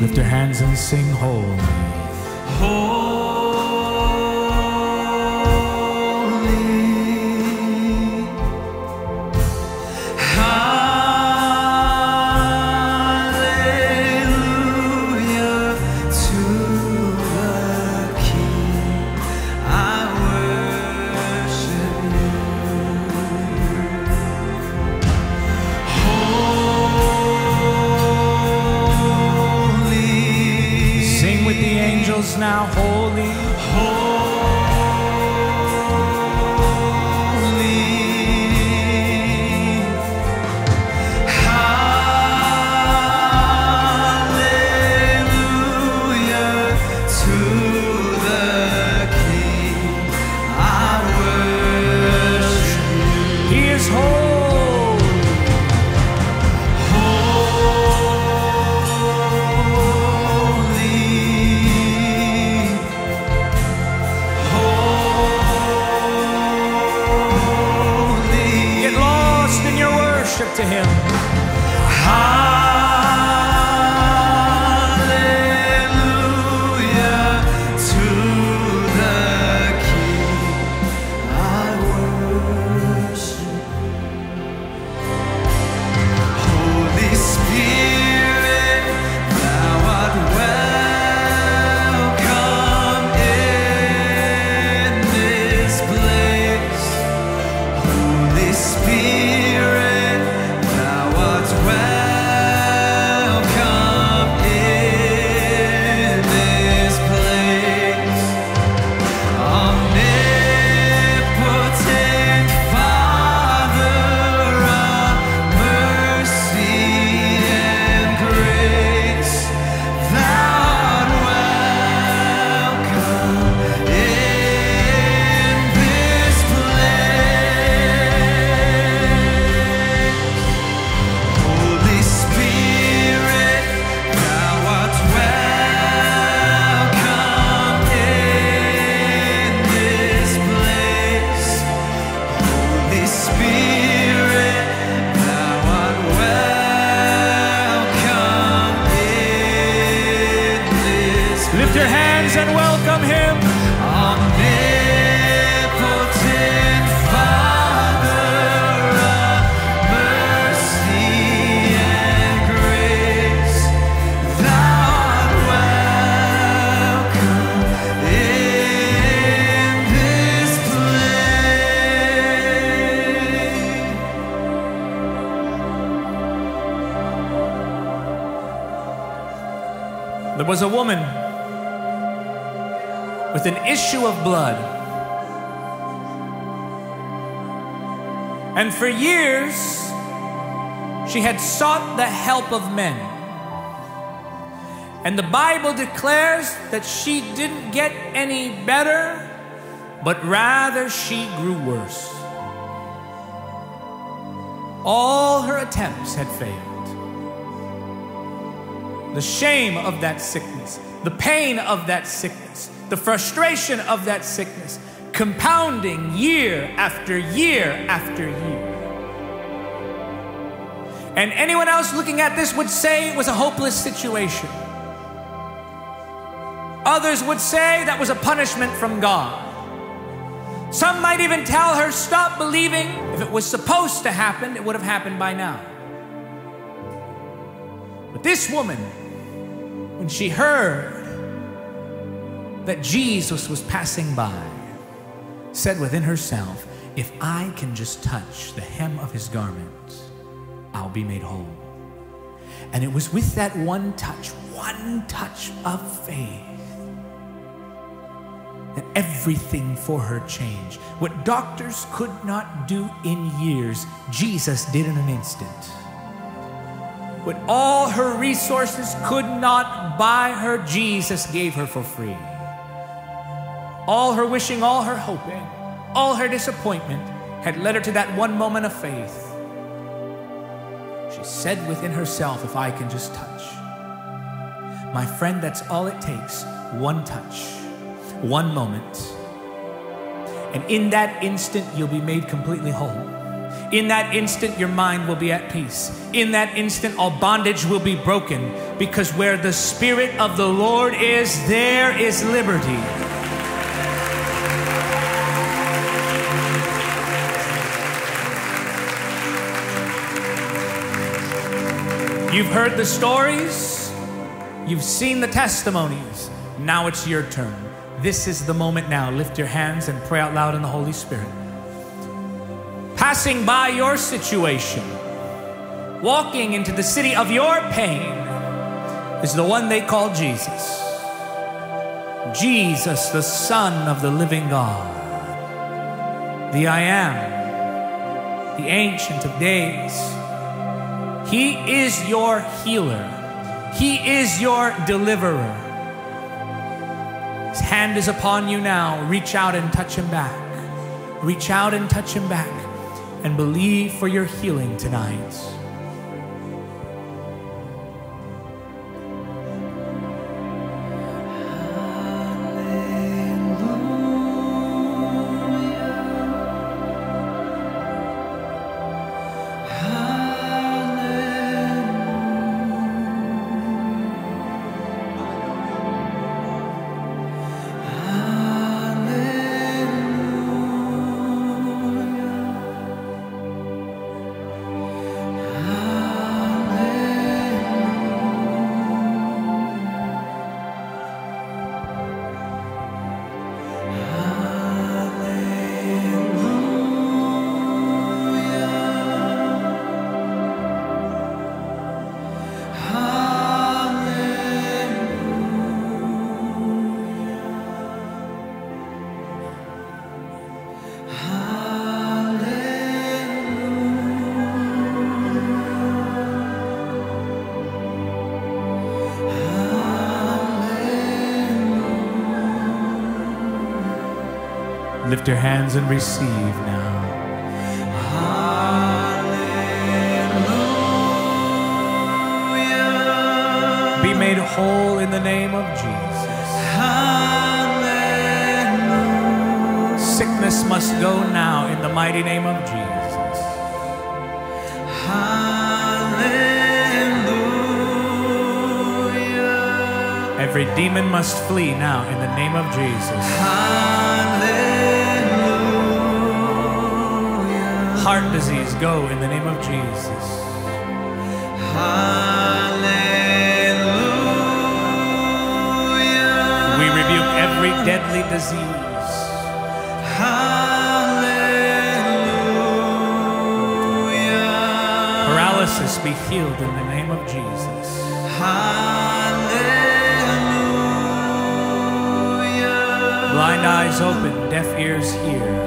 Lift your hands and sing holy. Now holy, holy, hallelujah to the King, I worship you. He is holy. To him. Hallelujah to the King, I worship. Holy Spirit, thou art welcome in this place. Holy Spirit, and welcome him. Omnipotent Father of mercy and grace, thou art welcome in this place. There was a woman with an issue of blood. And for years, she had sought the help of men. And the Bible declares that she didn't get any better, but rather she grew worse. All her attempts had failed. The shame of that sickness, the pain of that sickness, the frustration of that sickness, compounding year after year after year. And anyone else looking at this would say it was a hopeless situation. Others would say that was a punishment from God. Some might even tell her, stop believing. If it was supposed to happen, it would have happened by now. But this woman, when she heard that Jesus was passing by, said within herself, if I can just touch the hem of his garment, I'll be made whole. And it was with that one touch of faith, that everything for her changed. What doctors could not do in years, Jesus did in an instant. What all her resources could not buy her, Jesus gave her for free. All her wishing, all her hoping, all her disappointment had led her to that one moment of faith. She said within herself, if I can just touch. My friend, that's all it takes, one touch, one moment. And in that instant, you'll be made completely whole. In that instant, your mind will be at peace. In that instant, all bondage will be broken, because where the Spirit of the Lord is, there is liberty. You've heard the stories, you've seen the testimonies. Now it's your turn. This is the moment now. Lift your hands and pray out loud in the Holy Spirit. Passing by your situation, walking into the city of your pain, is the one they call Jesus. Jesus, the Son of the living God, the I Am, the Ancient of Days. He is your healer. He is your deliverer. His hand is upon you now. Reach out and touch him back. Reach out and touch him back, and believe for your healing tonight. Lift your hands and receive now. Hallelujah. Be made whole in the name of Jesus. Hallelujah. Sickness must go now in the mighty name of Jesus. Hallelujah. Every demon must flee now in the name of Jesus. Hallelujah. Heart disease, go in the name of Jesus. Hallelujah. We rebuke every deadly disease. Hallelujah. Paralysis, be healed in the name of Jesus. Hallelujah. Blind eyes open, deaf ears hear.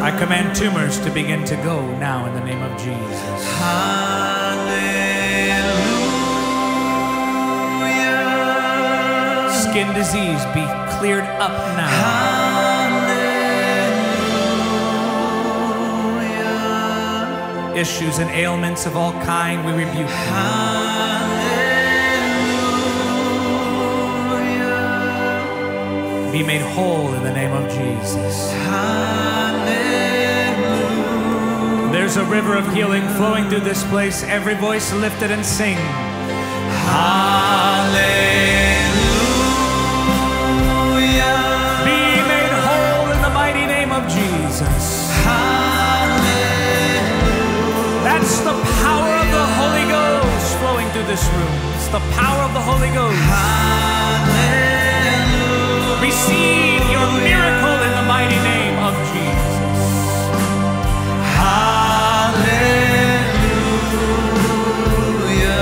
I command tumors to begin to go now in the name of Jesus. Hallelujah. Skin disease, be cleared up now. Hallelujah. Issues and ailments of all kind, we rebuke. Hallelujah. Be made whole in the name of Jesus. Hallelujah. There's a river of healing flowing through this place. Every voice lifted and sing. Hallelujah. this room. It's the power of the Holy Ghost. Hallelujah. Receive your miracle in the mighty name of Jesus. Hallelujah.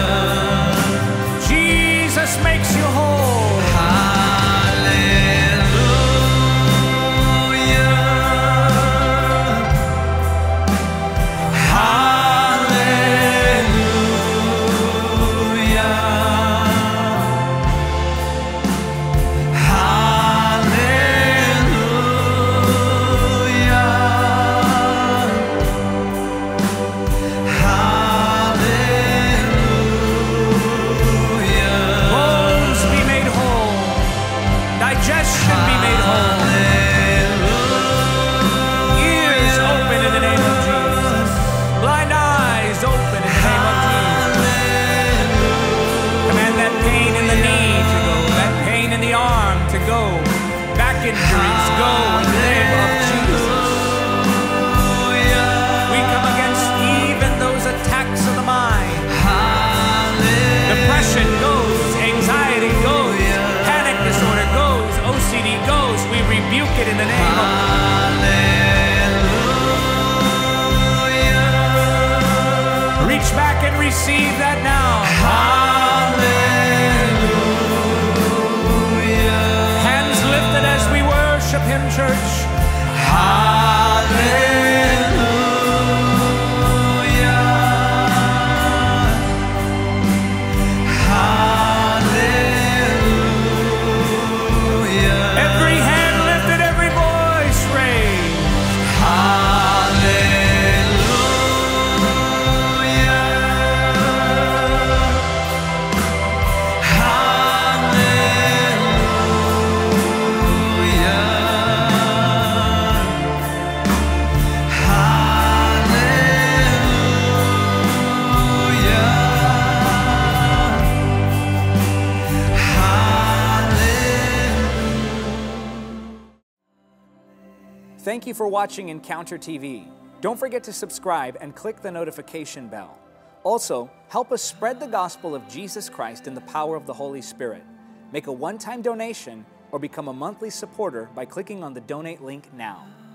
Jesus makes you whole. In the name of Hallelujah. Reach back and receive that now. Hallelujah. Hands lifted as we worship Him, church. Hallelujah. Hallelujah. Every hand. Thank you for watching Encounter TV. Don't forget to subscribe and click the notification bell. Also, help us spread the gospel of Jesus Christ in the power of the Holy Spirit. Make a one-time donation or become a monthly supporter by clicking on the donate link now.